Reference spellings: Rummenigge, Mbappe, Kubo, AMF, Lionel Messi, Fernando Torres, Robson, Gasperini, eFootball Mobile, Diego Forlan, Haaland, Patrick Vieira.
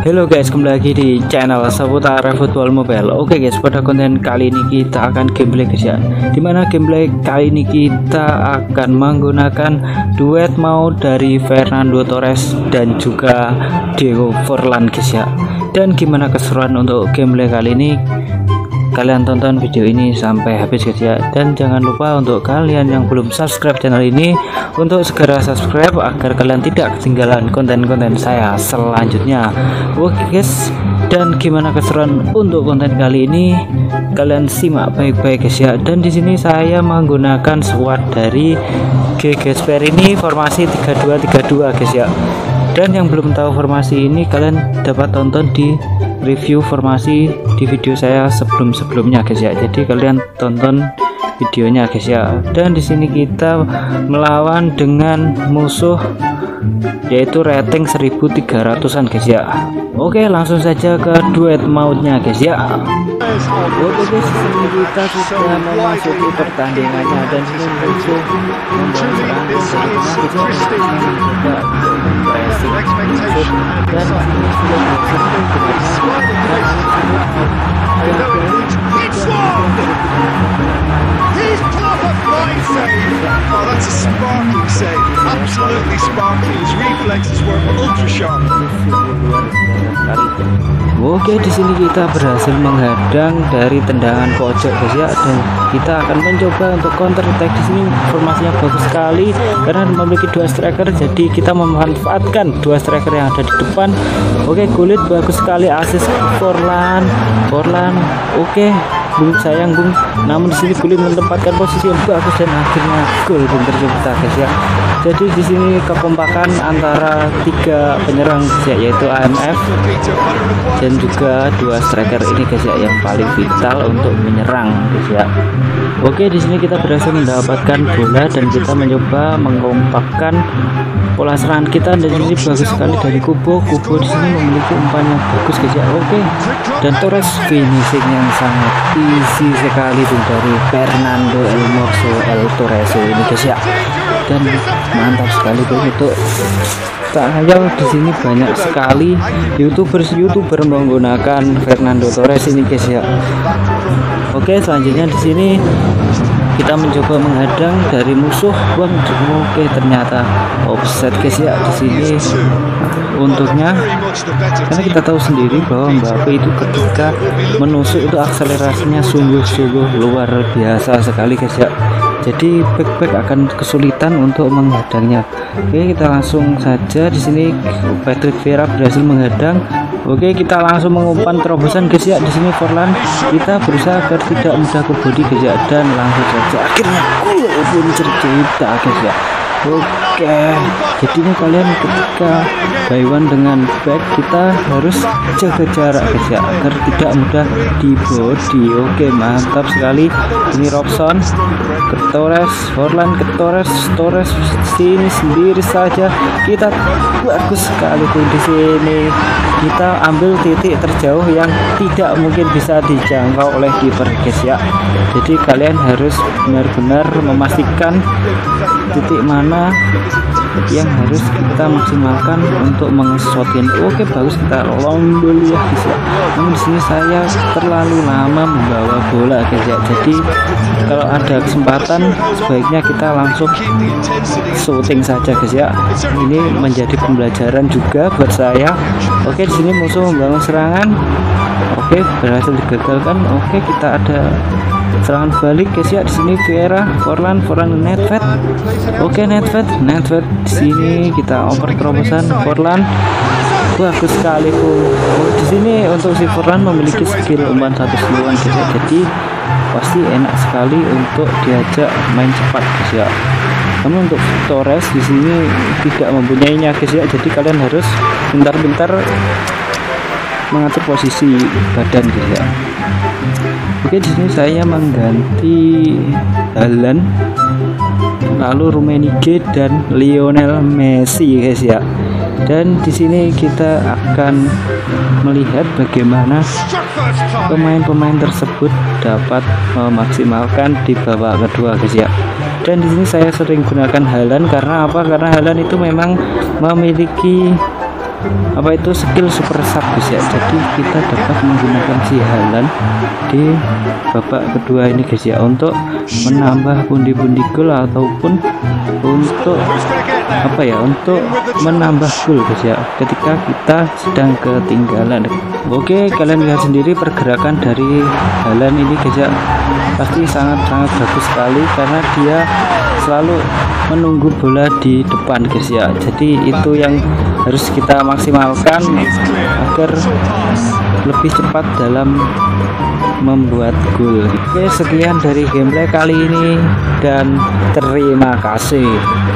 Halo guys, kembali lagi di channel seputar eFootball Mobile. Oke guys, pada konten kali ini kita akan gameplay guys ya. Dimana gameplay kali ini kita akan menggunakan duet maut dari Fernando Torres dan juga Diego Forlan guys ya. Dan gimana keseruan untuk gameplay kali ini, kalian tonton video ini sampai habis guys ya. Dan jangan lupa untuk kalian yang belum subscribe channel ini untuk segera subscribe agar kalian tidak ketinggalan konten-konten saya selanjutnya. Oke guys, dan gimana keseruan untuk konten kali ini, kalian simak baik-baik guys ya. Dan di sini saya menggunakan squad dari Gasperini formasi 3232 guys ya. Dan yang belum tahu formasi ini, kalian dapat tonton di review formasi di video saya sebelum-sebelumnya guys ya. Jadi kalian tonton videonya guys ya. Dan di sini kita melawan dengan musuh yaitu rating 1300-an guys ya. Oke, langsung saja ke duet mautnya guys ya. Oke guys, disini kita sudah memasuki pertandingannya dan ini musuh mempertahankan Oke, di sini kita berhasil menghadang dari tendangan pojok guys ya. Dan kita akan mencoba untuk counter attack. Di sini formasinya bagus sekali karena memiliki dua striker, jadi kita memanfaatkan dua striker yang ada di depan. Oke, kulit bagus sekali, assist Forlan. Oke, belum sayang Bung, namun di sini kulit menempatkan posisi yang bagus dan akhirnya gol pun tercipta guys ya. Jadi di sini kekompakan antara tiga penyerang guys ya, yaitu AMF dan juga dua striker ini guys ya, yang paling vital untuk menyerang guys ya. Oke, di sini kita berhasil mendapatkan bola dan kita mencoba mengkompakkan pola serangan kita. Dan ini bagus sekali dari Kubo di sini memiliki umpan yang bagus guys ya. Oke, dan Torres finishing yang sangat easy sekali tuh dari Fernando El Torres ini guys ya. Dan mantap sekali tuh untuk tak hanya di sini banyak sekali youtuber menggunakan Fernando Torres ini guys ya. Oke, selanjutnya di sini kita mencoba menghadang dari musuh. Oke, ternyata offside guys ya. Di sini untungnya karena kita tahu sendiri bahwa Mbappe itu ketika menusuk itu akselerasinya sungguh-sungguh luar biasa sekali guys ya. Jadi back akan kesulitan untuk menghadangnya. Oke, kita langsung saja. Di sini Patrick Vieira berhasil menghadang. Oke, kita langsung mengumpan terobosan guys ya. Di sini Forlan kita berusaha agar tidak mudah ke body guys ya, dan langsung saja akhirnya gol pun tercipta guys ya. Oke, jadinya kalian ketika buy one dengan back kita harus jaga jarak guys ya, agar tidak mudah di body. Oke, mantap sekali. Ini Robson ke Torres, Forlan ke Torres sini sendiri saja. Kita bagus sekali tuh di sini. Kita ambil titik terjauh yang tidak mungkin bisa dijangkau oleh kiper guys ya. Jadi kalian harus benar-benar memastikan titik mana yang harus kita maksimalkan untuk mengesotin. Oke, bagus, kita lombol ya guys ya. Namun di sini saya terlalu lama membawa bola guys ya. Jadi kalau ada kesempatan sebaiknya kita langsung shooting saja guys ya. Ini menjadi pembelajaran juga buat saya. Oke, di sini musuh membangun serangan. Oke, berhasil digagalkan. Oke, kita ada serangan balik guys ya. Di sini Vieira, Forlan netfed. Oke, netfed di sini kita oper terobosan Forlan. Bagus sekali pun. Di sini untuk si Forlan memiliki skill umpan 190-an guys ya. Jadi pasti enak sekali untuk diajak main cepat guys ya. Namun untuk Torres di sini tidak mempunyainya guys ya. Jadi kalian harus pintar-pintar mengatur posisi badan guys ya. Oke, di sini saya mengganti Haaland, lalu Rummenigge dan Lionel Messi guys ya. Dan di sini kita akan melihat bagaimana pemain-pemain tersebut dapat memaksimalkan di babak kedua guys ya. Dan di sini saya sering gunakan Haaland karena apa? Karena Haaland itu memang memiliki apa itu skill super sub guys ya. Jadi kita dapat menggunakan si Haaland di babak kedua ini guys ya, untuk menambah pundi-pundi gol ataupun untuk apa ya, untuk menambah gol guys ya ketika kita sedang ketinggalan. Oke, kalian lihat sendiri pergerakan dari Haaland ini guys ya, pasti sangat-sangat bagus sekali karena dia selalu menunggu bola di depan guys ya. Jadi itu yang harus kita maksimalkan agar lebih cepat dalam membuat gol. Oke, sekian dari gameplay kali ini dan terima kasih.